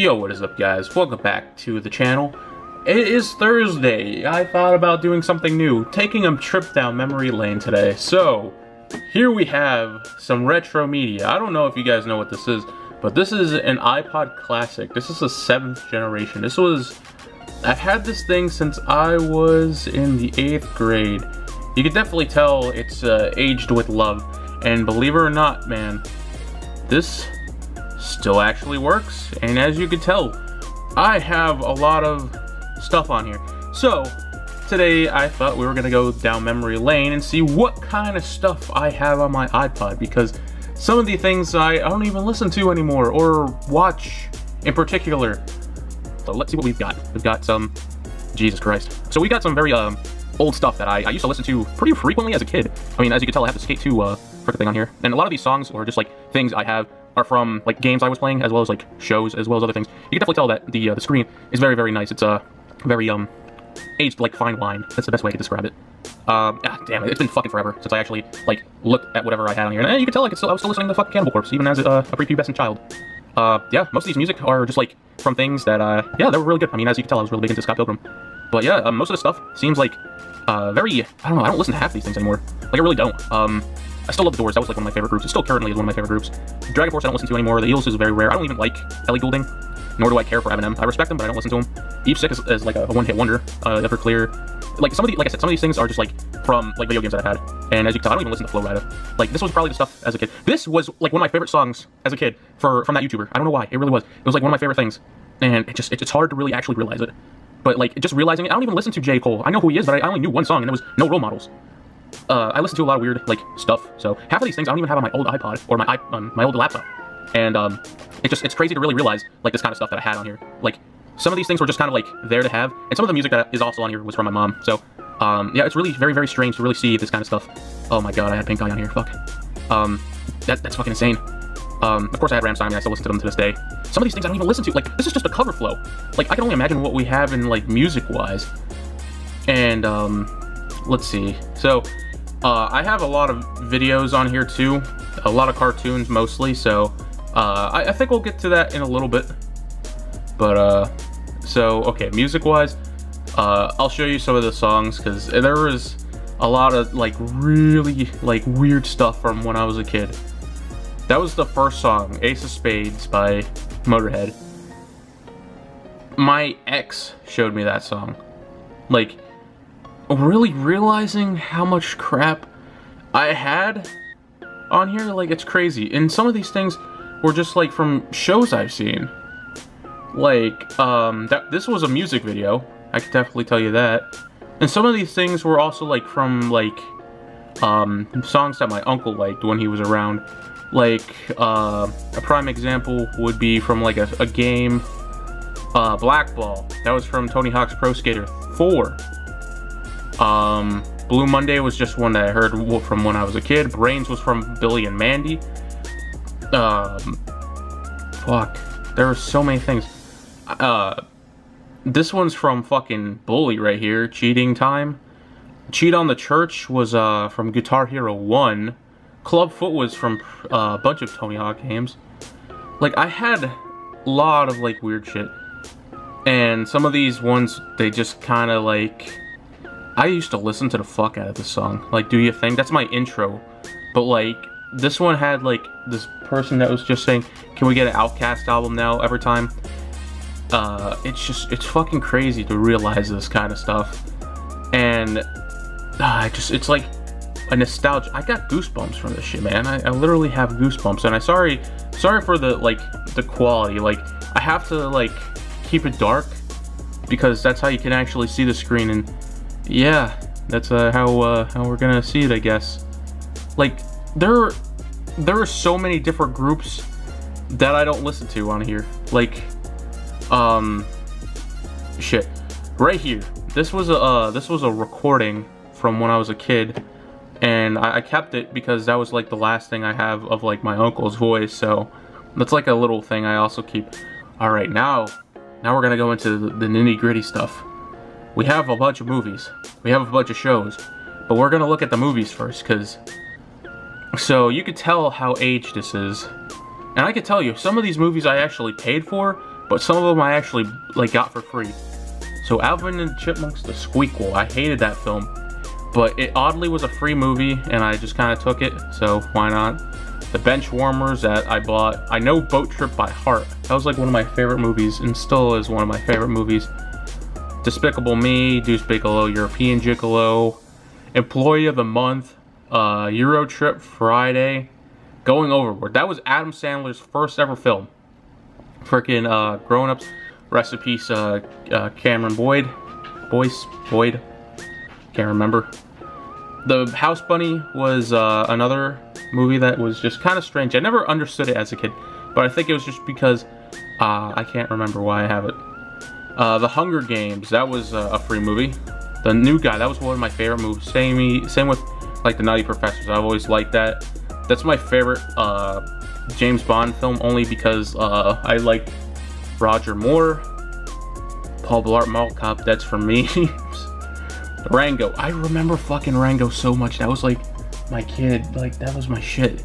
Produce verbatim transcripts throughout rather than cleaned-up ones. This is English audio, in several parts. Yo, what is up, guys? Welcome back to the channel. It is Thursday. I thought about doing something new, taking a trip down memory lane today. So, here we have some retro media. I don't know if you guys know what this is, but this is an iPod Classic. This is the seventh generation. This was... I've had this thing since I was in the eighth grade. You can definitely tell it's uh, aged with love. And believe it or not, man, this still actually works, and as you can tell, I have a lot of stuff on here. So today I thought we were gonna go down memory lane and see what kind of stuff I have on my iPod, because some of the things I don't even listen to anymore or watch in particular. So let's see what we've got. We've got some, Jesus Christ. So we got some very um, old stuff that I, I used to listen to pretty frequently as a kid. I mean, as you can tell, I have the Skate two uh, freaking thing on here, and a lot of these songs are just like things I have are from like games I was playing, as well as like shows, as well as other things. You can definitely tell that the uh, the screen is very, very nice. It's uh, very um aged like fine wine. That's the best way to describe it. Um, ah, damn it, it's been fucking forever since I actually like looked at whatever I had on here. And eh, you can tell like it's still, I was still listening to fucking Cannibal Corpse even as uh, a prepubescent child. Uh, yeah, most of these music are just like from things that uh, yeah, they were really good. I mean, as you can tell, I was really big into Scott Pilgrim. But yeah, uh, most of the stuff seems like uh very, I don't know, I don't listen to half these things anymore. Like I really don't. Um. I still love The Doors. That was like one of my favorite groups. It still currently is one of my favorite groups. Dragon Force I don't listen to anymore. The Eels is very rare. I don't even like Ellie Goulding, nor do I care for Eminem. I respect them, but I don't listen to him. Each Sick is, is like a, a one-hit wonder. Uh, Everclear. Like some of the, like I said, some of these things are just like from like video games that I've had. And as you can tell, I don't even listen to Flo Rida. Like this was probably the stuff as a kid. This was like one of my favorite songs as a kid for from that YouTuber. I don't know why. It really was. It was like one of my favorite things, and it just it, it's hard to really actually realize it. But like just realizing it, I don't even listen to J. Cole. I know who he is, but I, I only knew one song, and it was No Role Models. Uh, I listen to a lot of weird, like, stuff, so half of these things I don't even have on my old iPod, or my um, my old laptop, and, um, it's just, it's crazy to really realize, like, this kind of stuff that I had on here. Like, some of these things were just kind of, like, there to have, and some of the music that is also on here was from my mom, so, um, yeah, it's really very, very strange to really see this kind of stuff. Oh my god, I had pink eye on here, fuck. Um, that, that's fucking insane. Um, of course I had Rammstein, and I still listen to them to this day. Some of these things I don't even listen to, like, this is just a cover flow. Like, I can only imagine what we have in, like, music-wise. And, um... let's see. So, uh, I have a lot of videos on here too, a lot of cartoons mostly, so uh, I, I think we'll get to that in a little bit. But, uh, so, okay, music-wise, uh, I'll show you some of the songs, because there was a lot of, like, really, like, weird stuff from when I was a kid. That was the first song, Ace of Spades by Motörhead. My ex showed me that song. Like... really realizing how much crap I had on here, like, it's crazy. And some of these things were just, like, from shows I've seen. Like, um, that, this was a music video. I can definitely tell you that. And some of these things were also, like, from, like, um, songs that my uncle liked when he was around. Like, uh, a prime example would be from, like, a, a game, uh, Blackball. That was from Tony Hawk's Pro Skater four. Um, Blue Monday was just one that I heard from when I was a kid. Brains was from Billy and Mandy. Um, fuck. There are so many things. Uh, this one's from fucking Bully right here. Cheating Time. Cheat on the Church was, uh, from Guitar Hero one. Clubfoot was from, uh, a bunch of Tony Hawk games. Like, I had a lot of, like, weird shit. And some of these ones, they just kind of, like... I used to listen to the fuck out of this song. Like, do you think? That's my intro. But, like, this one had, like, this person that was just saying, can we get an OutKast album now every time? Uh, it's just, it's fucking crazy to realize this kind of stuff. And, uh, I just, it's like a nostalgia. I got goosebumps from this shit, man. I, I literally have goosebumps. And I sorry, sorry for the, like, the quality. Like, I have to, like, keep it dark, because that's how you can actually see the screen. And yeah, that's uh, how uh, how we're gonna see it, I guess. Like, there, there are so many different groups that I don't listen to on here. Like, um, shit, right here. This was a uh, this was a recording from when I was a kid, and I, I kept it because that was like the last thing I have of like my uncle's voice. So that's like a little thing I also keep. All right, now, now we're gonna go into the, the nitty-gritty stuff. We have a bunch of movies, we have a bunch of shows, but we're gonna look at the movies first, because... So, you could tell how aged this is. And I could tell you, some of these movies I actually paid for, but some of them I actually like got for free. So Alvin and the Chipmunks, The Squeakquel. I hated that film, but it oddly was a free movie and I just kind of took it, so why not? The Benchwarmers that I bought. I know Boat Trip by heart. That was like one of my favorite movies and still is one of my favorite movies. Despicable Me, Deuce Bigalow, European Gigolo, Employee of the Month, uh, Euro Trip, Friday, Going Overboard. That was Adam Sandler's first ever film. Freaking uh, Grown Ups. Rest in peace, uh, uh, Cameron Boyd. Boyce? Boyd? Can't remember. The House Bunny was uh, another movie that was just kind of strange. I never understood it as a kid, but I think it was just because uh, I can't remember why I have it. Uh, the Hunger Games, that was uh, a free movie. The New Guy, that was one of my favorite movies. Same, same with like The Nutty Professors. I've always liked that. That's my favorite uh, James Bond film, only because uh, I like Roger Moore. Paul Blart Mall Cop, that's for me. Rango, I remember fucking Rango so much. That was like my kid, like that was my shit.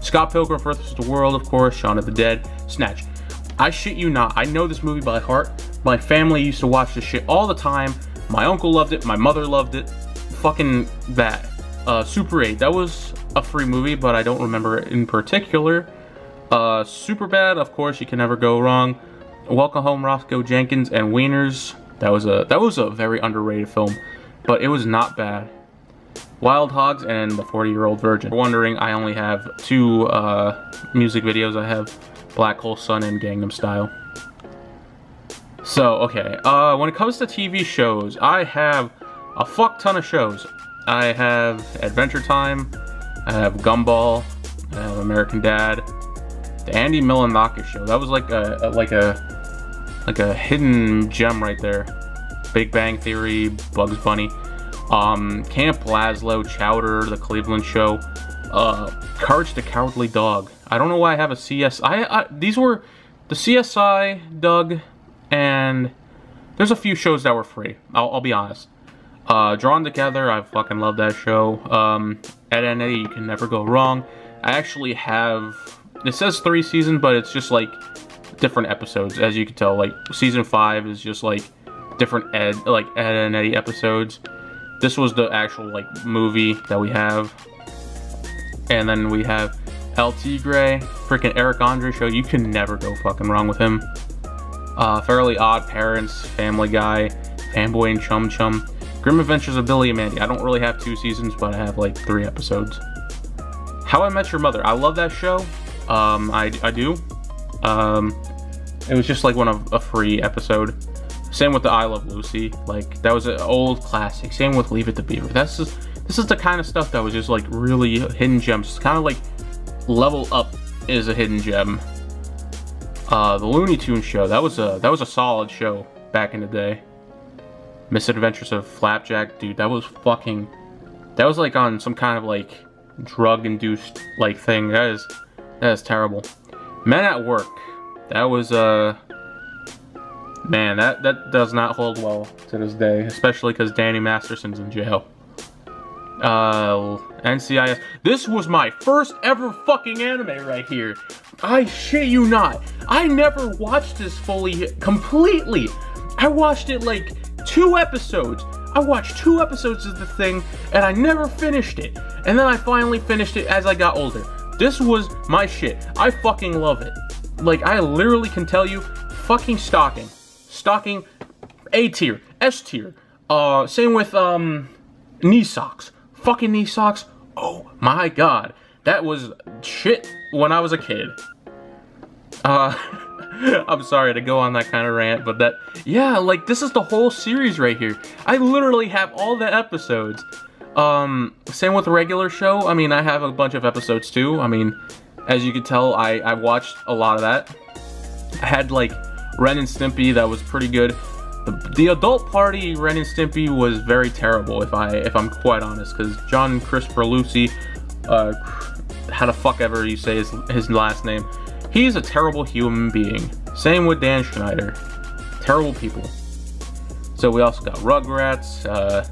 Scott Pilgrim versus the World, of course, Shaun of the Dead, Snatch. I shit you not, I know this movie by heart. My family used to watch this shit all the time. My uncle loved it, my mother loved it. Fucking that. Uh, Super eight, that was a free movie, but I don't remember it in particular. Uh, Superbad, of course, you can never go wrong. Welcome Home, Roscoe Jenkins, and Wieners. That was a that was a very underrated film, but it was not bad. Wild Hogs and The forty year old Virgin. Wondering, I only have two uh, music videos. I have Black Hole Sun and Gangnam Style. So, okay, uh, when it comes to T V shows, I have a fuck ton of shows. I have Adventure Time, I have Gumball, I have American Dad, the Andy Milonakis Show. That was like a, a like a like a hidden gem right there. Big Bang Theory, Bugs Bunny. Um, Camp Lazlo, Chowder, The Cleveland Show, uh, Courage the Cowardly Dog. I don't know why I have a C S I. I, these were the C S I, Doug, and there's a few shows that were free. I'll, I'll be honest. Uh, Drawn Together, I fucking love that show. Um, Ed and Eddy, you can never go wrong. I actually have, it says three seasons, but it's just like different episodes, as you can tell. Like season five is just like different Ed, like Ed and Eddy episodes. This was the actual like movie that we have. And then we have El Tigre, freaking Eric Andre show. You can never go fucking wrong with him. Uh, Fairly Odd Parents, Family Guy, Fanboy and Chum Chum. Grim Adventures of Billy and Mandy. I don't really have two seasons, but I have like three episodes. How I Met Your Mother. I love that show. Um, I, I do. Um, it was just like one of a free episode. Same with the I Love Lucy, like that was an old classic. Same with Leave It to Beaver. That's just, this is the kind of stuff that was just like really hidden gems. It's kind of like Level Up is a hidden gem. Uh, the Looney Tunes show, that was a that was a solid show back in the day. Misadventures of Flapjack, dude, that was fucking, that was like on some kind of like drug-induced like thing. That is that is terrible. Men at Work, that was uh. Man, that, that does not hold well to this day, especially because Danny Masterson's in jail. Uh, N C I S. This was my first ever fucking anime right here. I shit you not. I never watched this fully, completely. I watched it like two episodes. I watched two episodes of the thing, and I never finished it. And then I finally finished it as I got older. This was my shit. I fucking love it. Like, I literally can tell you, fucking stalking. Stocking, A tier, S tier. Uh, same with um, knee socks. Fucking knee socks. Oh my god, that was shit when I was a kid. Uh, I'm sorry to go on that kind of rant, but that, yeah, like this is the whole series right here. I literally have all the episodes. Um, same with the regular show. I mean, I have a bunch of episodes too. I mean, as you can tell, I I watched a lot of that. I had like Ren and Stimpy, that was pretty good. The, the adult party Ren and Stimpy was very terrible, if I if I'm quite honest, because John and Chris Berlucci, uh, how the fuck ever you say his his last name, he's a terrible human being. Same with Dan Schneider, terrible people. So we also got Rugrats, uh,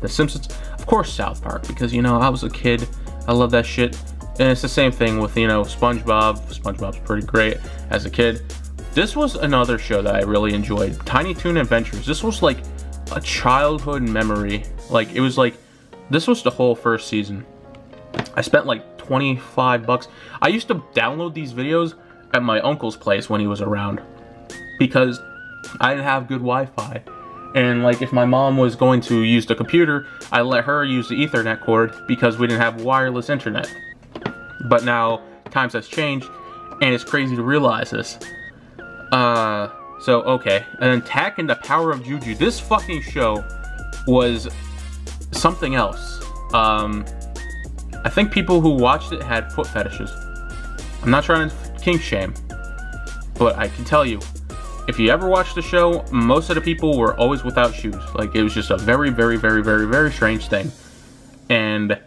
The Simpsons, of course South Park, because you know I was a kid, I love that shit, and it's the same thing with you know SpongeBob. SpongeBob's pretty great as a kid. This was another show that I really enjoyed, Tiny Toon Adventures. This was like a childhood memory. Like, it was like, this was the whole first season. I spent like twenty-five bucks. I used to download these videos at my uncle's place when he was around because I didn't have good Wi-Fi. And like, if my mom was going to use the computer, I let her use the Ethernet cord because we didn't have wireless internet. But now times has changed, and it's crazy to realize this. Uh, so okay. And then Tack and the Power of Juju. This fucking show was something else. Um, I think people who watched it had foot fetishes. I'm not trying to kink shame, but I can tell you, if you ever watched the show, most of the people were always without shoes. Like, it was just a very, very, very, very, very strange thing. And,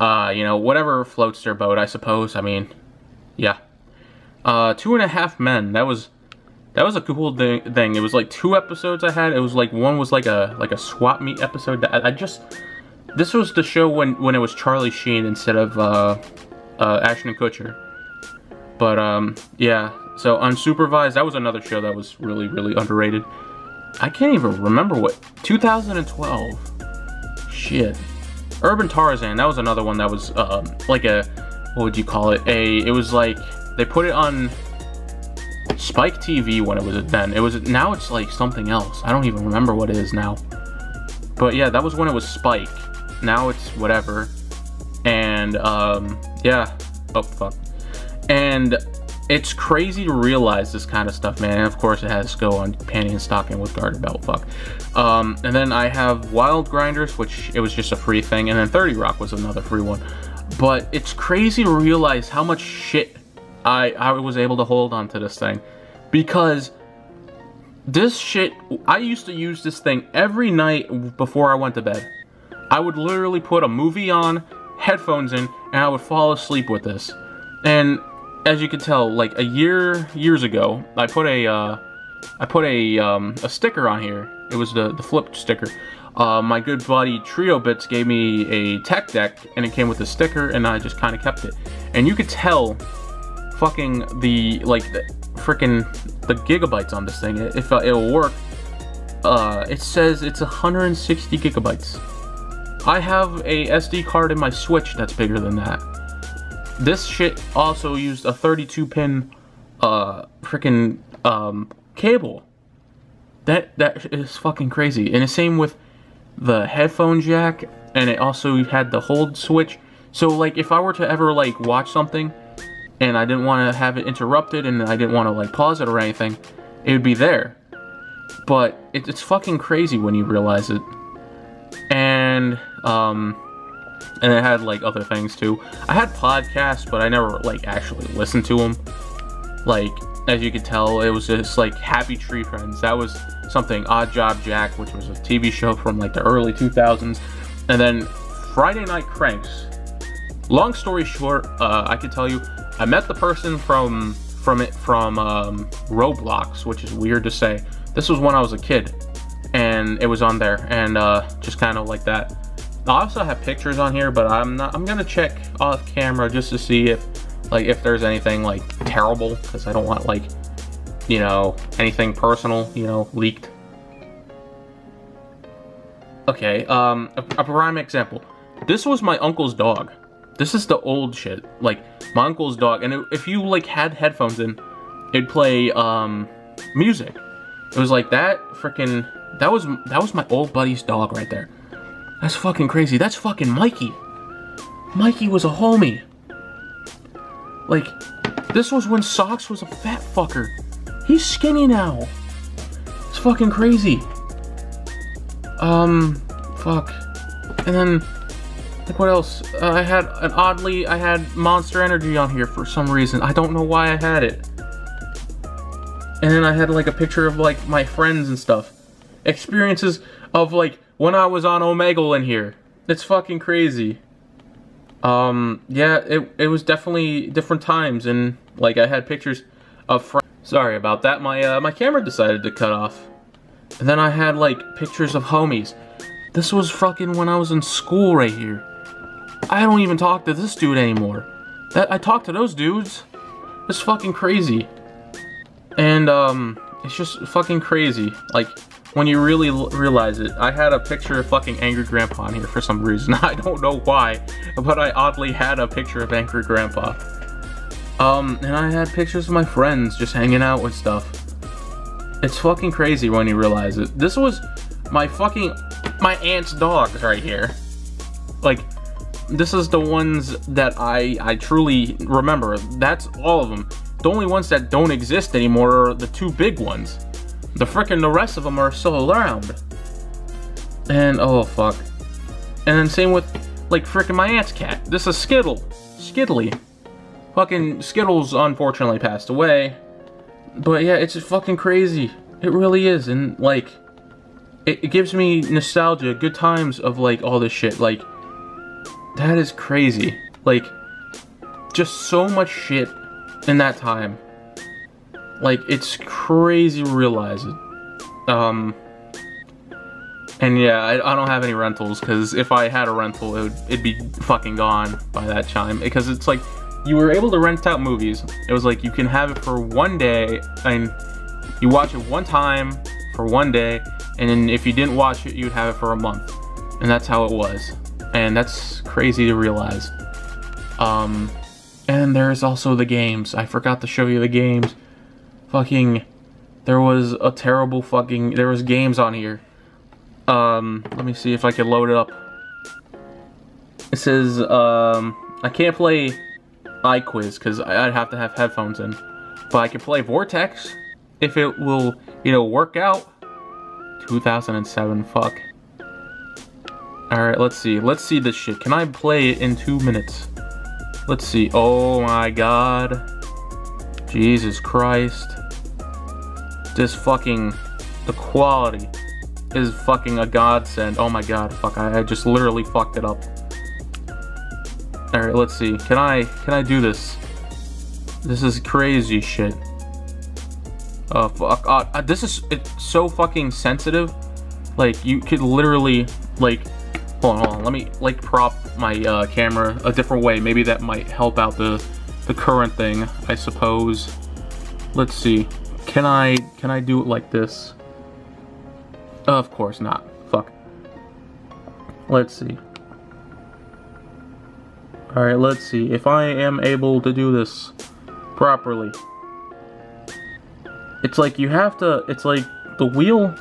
uh, you know, whatever floats their boat, I suppose. I mean, yeah. Uh, Two and a Half Men. That was, that was a cool thing. It was like two episodes I had. It was like, one was like a, like a swap meet episode. I, I just, this was the show when, when it was Charlie Sheen instead of, uh, uh, Ashton Kutcher. But, um, yeah. So, Unsupervised, that was another show that was really, really underrated. I can't even remember what, two thousand twelve, shit. Urban Tarzan, that was another one that was, um, like a, what would you call it, a, it was like, they put it on Spike T V when it was then, it was, now it's like something else, I don't even remember what it is now. But yeah, that was when it was Spike, now it's whatever, and, um, yeah, oh, fuck, and, it's crazy to realize this kind of stuff, man. And of course, it has to go on Panty and Stocking with Garter Belt, fuck. Um, and then I have Wild Grinders, which it was just a free thing. And then thirty Rock was another free one. But it's crazy to realize how much shit I, I was able to hold on to this thing. Because this shit, I used to use this thing every night before I went to bed. I would literally put a movie on, headphones in, and I would fall asleep with this. And as you can tell, like a year, years ago, I put a, uh, I put a, um, a sticker on here. It was the, the flip sticker. Uh, my good buddy Trio Bits gave me a tech deck, and it came with a sticker, and I just kind of kept it. And you could tell fucking the, like, the freaking, the gigabytes on this thing, if uh, it'll work. Uh, it says it's one hundred sixty gigabytes. I have a S D card in my Switch that's bigger than that. This shit also used a thirty-two pin, uh, freaking, um, cable. That, that is fucking crazy. And the same with the headphone jack, and it also had the hold switch. So, like, if I were to ever, like, watch something, and I didn't want to have it interrupted, and I didn't want to, like, pause it or anything, it would be there. But it, it's fucking crazy when you realize it. And, um... and it had like other things too. I had podcasts, but I never like actually listened to them. Like, as you could tell, it was just like Happy Tree Friends. That was something. Odd Job Jack, which was a T V show from like the early two thousands. And then Friday Night Cranks. Long story short, uh, I could tell you, I met the person from from it from um, Roblox, which is weird to say. This was when I was a kid, and it was on there, and uh, just kind of like that. I also have pictures on here, but I'm not, I'm gonna check off camera just to see if, like, if there's anything, like, terrible, because I don't want, like, you know, anything personal, you know, leaked. Okay, um, a, a prime example. This was my uncle's dog. This is the old shit, like, my uncle's dog, and it, if you, like, had headphones in, it'd play, um, music. It was like that freaking, that was, that was my old buddy's dog right there. That's fucking crazy. That's fucking Mikey. Mikey was a homie. Like, this was when Socks was a fat fucker. He's skinny now. It's fucking crazy. Um, fuck. And then, like, what else? Uh, I had an oddly, I had Monster Energy on here for some reason. I don't know why I had it. And then I had, like, a picture of, like, my friends and stuff. Experiences of, like, when I was on Omegle in here. It's fucking crazy. Um, yeah, it, it was definitely different times, and, like, I had pictures of friends. Sorry about that, my, uh, my camera decided to cut off. And then I had, like, pictures of homies. This was fucking when I was in school right here. I don't even talk to this dude anymore. That, I talk to those dudes. It's fucking crazy. And um, it's just fucking crazy. Like, when you really l realize it. I had a picture of fucking Angry Grandpa on here for some reason. I don't know why, but I oddly had a picture of Angry Grandpa. Um, and I had pictures of my friends just hanging out with stuff. It's fucking crazy when you realize it. This was my fucking, my aunt's dogs right here. Like, this is the ones that I, I truly remember. That's all of them. The only ones that don't exist anymore are the two big ones. The frickin' the rest of them are still around. And, oh, fuck. And then same with, like, frickin' my aunt's cat. This is Skittle. Skiddly. Fucking Skittles unfortunately passed away. But, yeah, it's just fucking crazy. It really is. And, like, it, it gives me nostalgia, good times of, like, all this shit. Like, that is crazy. Like, just so much shit in that time. Like, it's crazy to realize it. Um, and yeah, I, I don't have any rentals, because if I had a rental, it would, it'd be fucking gone by that time. Because it's like, you were able to rent out movies. It was like, you can have it for one day, and you watch it one time for one day, and then if you didn't watch it, you'd have it for a month. And that's how it was. And that's crazy to realize. Um, and there's also the games. I forgot to show you the games. Fucking, there was a terrible fucking, there was games on here. Um, let me see if I can load it up. It says, um, I can't play iQuiz, because I'd have to have headphones in. But I can play Vortex, if it will, you know, work out. two thousand seven, fuck. Alright, let's see, let's see this shit. Can I play it in two minutes? Let's see, oh my god. Jesus Christ. This fucking, the quality is fucking a godsend. Oh my god, fuck, I, I just literally fucked it up. Alright, let's see. Can I, can I do this? This is crazy shit. Oh fuck, uh, this is, it's so fucking sensitive. Like, you could literally, like, hold on, hold on. Let me, like, prop my uh, camera a different way. Maybe that might help out the the current thing, I suppose. Let's see. Can I, can I do it like this? Of course not. Fuck. Let's see. Alright, let's see. If I am able to do this properly. It's like you have to, it's like the wheel,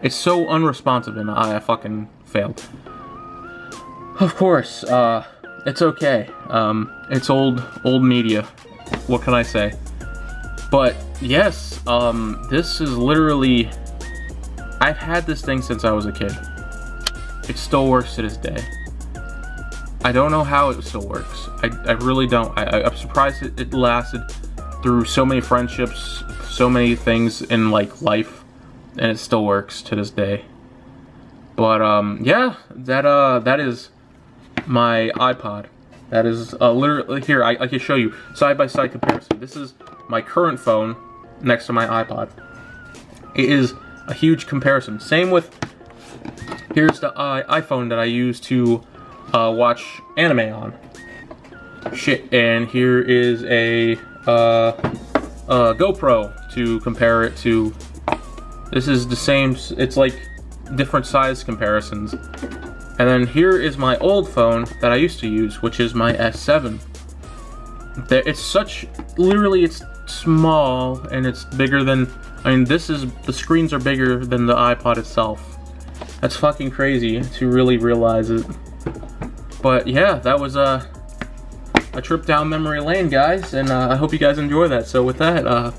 it's so unresponsive, and I fucking failed. Of course, uh, it's okay. Um, it's old, old media. What can I say? But yes, um, this is literally, I've had this thing since I was a kid. It still works to this day. I don't know how it still works. I, I really don't. I, I'm surprised it, it lasted through so many friendships, so many things in like life, and it still works to this day. But um, yeah, that uh, that is my iPod. That is uh, literally here. I, I can show you side by side comparison. This is my current phone next to my iPod. It is a huge comparison. Same with, here's the uh, iPhone that I use to uh, watch anime on. Shit, and here is a uh, uh, GoPro to compare it to. This is the same. It's like different size comparisons. And then here is my old phone that I used to use, which is my S seven. It's such, literally it's small, and it's bigger than, I mean this is, the screens are bigger than the iPod itself. That's fucking crazy to really realize it. But yeah, that was a, a trip down memory lane, guys, and uh, I hope you guys enjoy that. So with that, uh,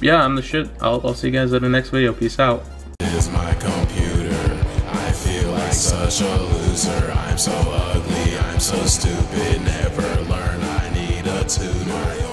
yeah, I'm the shit. I'll, I'll see you guys in the next video. Peace out. Such a loser, I'm so ugly, I'm so stupid, never learn, I need a tutor.